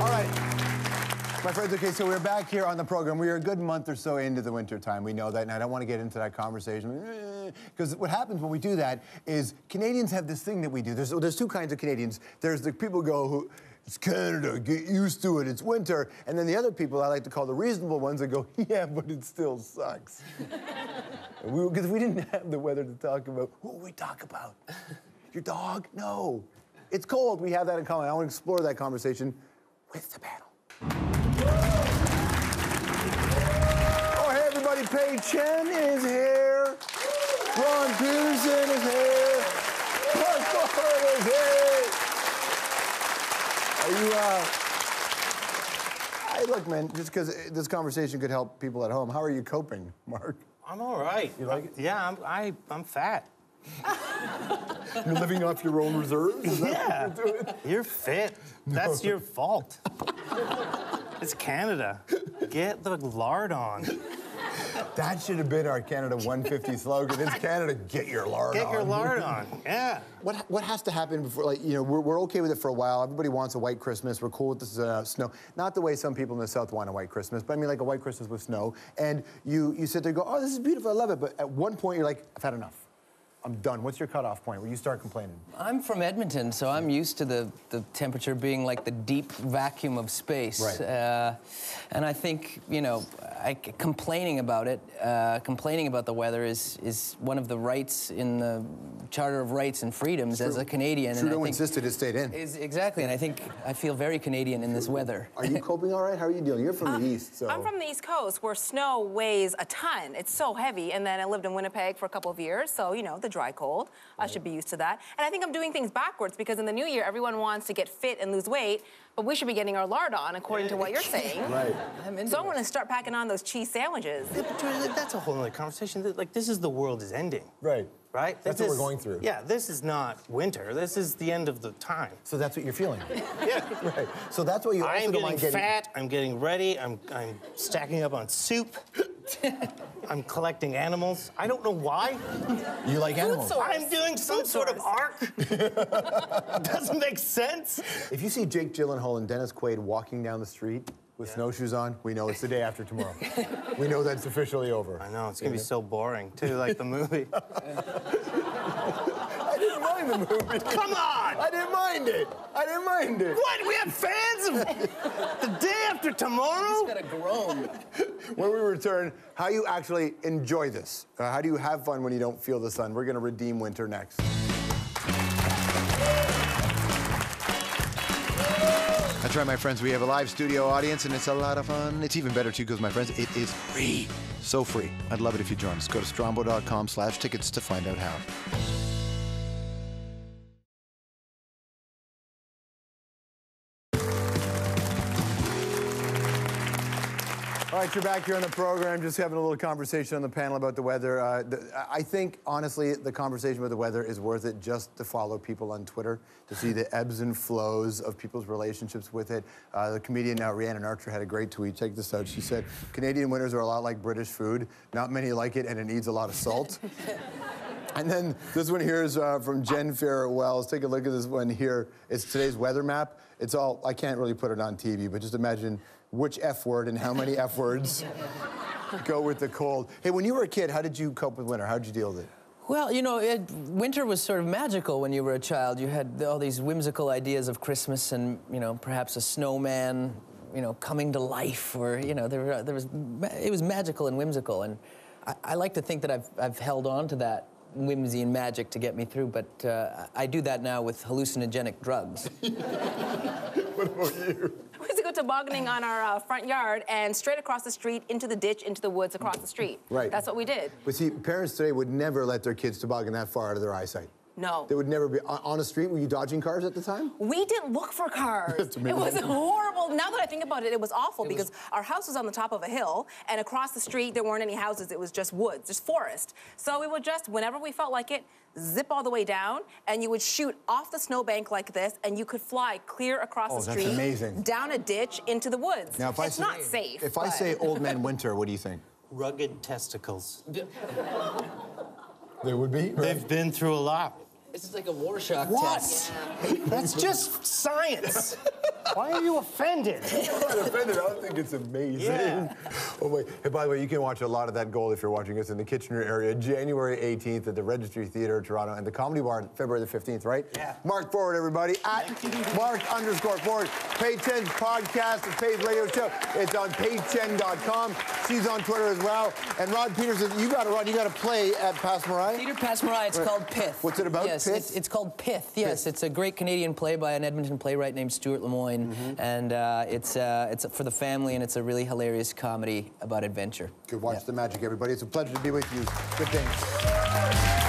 All right. My friends, okay, so we're back here on the program. We are a good month or so into the winter time. We know that, and I don't want to get into that conversation. Because what happens when we do that is Canadians have this thing that we do. There's two kinds of Canadians. There's the people who go, it's Canada, get used to it, it's winter. And then the other people I like to call the reasonable ones that go, yeah, but it still sucks. Because we didn't have the weather to talk about. What would we talk about? Your dog? No. It's cold. We have that in common. I want to explore that conversation with the panel. Oh, hey, everybody. Pay Chen is here. Ron Pederson is here. Mark Forward is here. Are you, Hey, look, man, just because this conversation could help people at home, how are you coping, Mark? I'm all right. You like it? Yeah, I'm fat. You're living off your own reserves? Is that what you're doing? You're fit. No. That's your fault. It's Canada. Get the lard on. That should have been our Canada 150 slogan. It's Canada, get your lard on. Get your lard on, yeah. What has to happen before, like, you know, we're okay with it for a while. Everybody wants a white Christmas. We're cool with the snow. Not the way some people in the South want a white Christmas, but I mean like a white Christmas with snow. And you sit there and go, oh, this is beautiful, I love it. But at one point, you're like, I've had enough. I'm done. What's your cutoff point where you start complaining? I'm from Edmonton, so I'm used to the temperature being like the deep vacuum of space. Right. And I think, you know, complaining about it, complaining about the weather is one of the rights in the Charter of Rights and Freedoms as a Canadian. Trudeau insisted it stayed in. Exactly, and I think I feel very Canadian in this weather. Are you coping all right? How are you dealing? You're from the East, so... I'm from the East Coast, where snow weighs a ton. It's so heavy, and then I lived in Winnipeg for a couple of years, so, you know, the dry cold. I should be used to that. And I think I'm doing things backwards because in the new year, everyone wants to get fit and lose weight, but we should be getting our lard on according to what you're saying. Right. So I'm going to start packing on those cheese sandwiches. That's a whole other conversation. Like, this is the world is ending. Right. Right? That's what we're going through. Yeah, this is not winter. This is the end of the time. So that's what you're feeling. Yeah. Right. So that's what you also don't like getting... I'm getting fat, I'm getting ready, I'm stacking up on soup. I'm collecting animals. I don't know why. You like animals. I'm doing some sort of art. Doesn't make sense. If you see Jake Gyllenhaal and Dennis Quaid walking down the street with snowshoes on, we know it's the day after tomorrow. We know that's officially over. I know, it's gonna be so boring, too, like the movie. I didn't mind the movie. Come on! I didn't mind it. I didn't mind it. What? We have fans of the day after tomorrow? He's gotta groan. When we return, how you actually enjoy this. How do you have fun when you don't feel the sun? We're gonna redeem winter next. That's right, my friends. We have a live studio audience, and it's a lot of fun. It's even better, too, because, my friends, it is free. So free. I'd love it if you join us. Go to strombo.com/tickets to find out how. All right, you're back here on the program, just having a little conversation on the panel about the weather. I think, honestly, the conversation about the weather is worth it just to follow people on Twitter, to see the ebbs and flows of people's relationships with it. The comedian now, Rhiannon Archer, had a great tweet. Check this out. She said, Canadian winters are a lot like British food. Not many like it, and it needs a lot of salt. And then this one here is from Jen Farewell. Let's take a look at this one here. It's today's weather map. It's all, I can't really put it on TV, but just imagine which F word and how many F words go with the cold. Hey, when you were a kid, how did you cope with winter? How did you deal with it? Well, you know, winter was sort of magical when you were a child. You had all these whimsical ideas of Christmas and, you know, perhaps a snowman, you know, coming to life, or, you know, it was magical and whimsical. And I like to think that I've held on to that whimsy and magic to get me through, but I do that now with hallucinogenic drugs. What about you? We used to go tobogganing on our front yard and straight across the street, into the ditch, into the woods, across the street. Right. That's what we did. But see, parents today would never let their kids toboggan that far out of their eyesight. No. They would never be. On a street, were you dodging cars at the time? We didn't look for cars. It was horrible. Now that I think about it, it was awful because our house was on the top of a hill, and across the street, there weren't any houses. It was just woods, just forest. So we would just, whenever we felt like it, zip all the way down, and you would shoot off the snowbank like this, and you could fly clear across the street, amazing. Down a ditch, into the woods. Now, it's not safe. If I say Old Man Winter, what do you think? Rugged testicles. They would be? Right? They've been through a lot. This is like a Rorschach test. What? Yeah. That's just science. Why are you offended? I'm not offended. I think it's amazing. Yeah. Oh, wait. Hey, by the way, you can watch a lot of that goal if you're watching us in the Kitchener area, January 18th at the Registry Theatre, Toronto, and the Comedy Bar on February the 15th, right? Yeah. Mark Forward, everybody, at Mark_Forward. Pay Chen's podcast, the Pay Radio Show. It's on paychen.com. She's on Twitter as well. And Ron Pederson, you got to run. You got to play at Passe-Marie. Theatre Passe-Marie. It's called Pith. What's it about? Yes, Pith? It's called Pith. Yes, Pith. It's a great Canadian play by an Edmonton playwright named Stuart Lemoyne, and it's for the family, and it's a really hilarious comedy about adventure. Good watch the magic, everybody. It's a pleasure to be with you. Good things.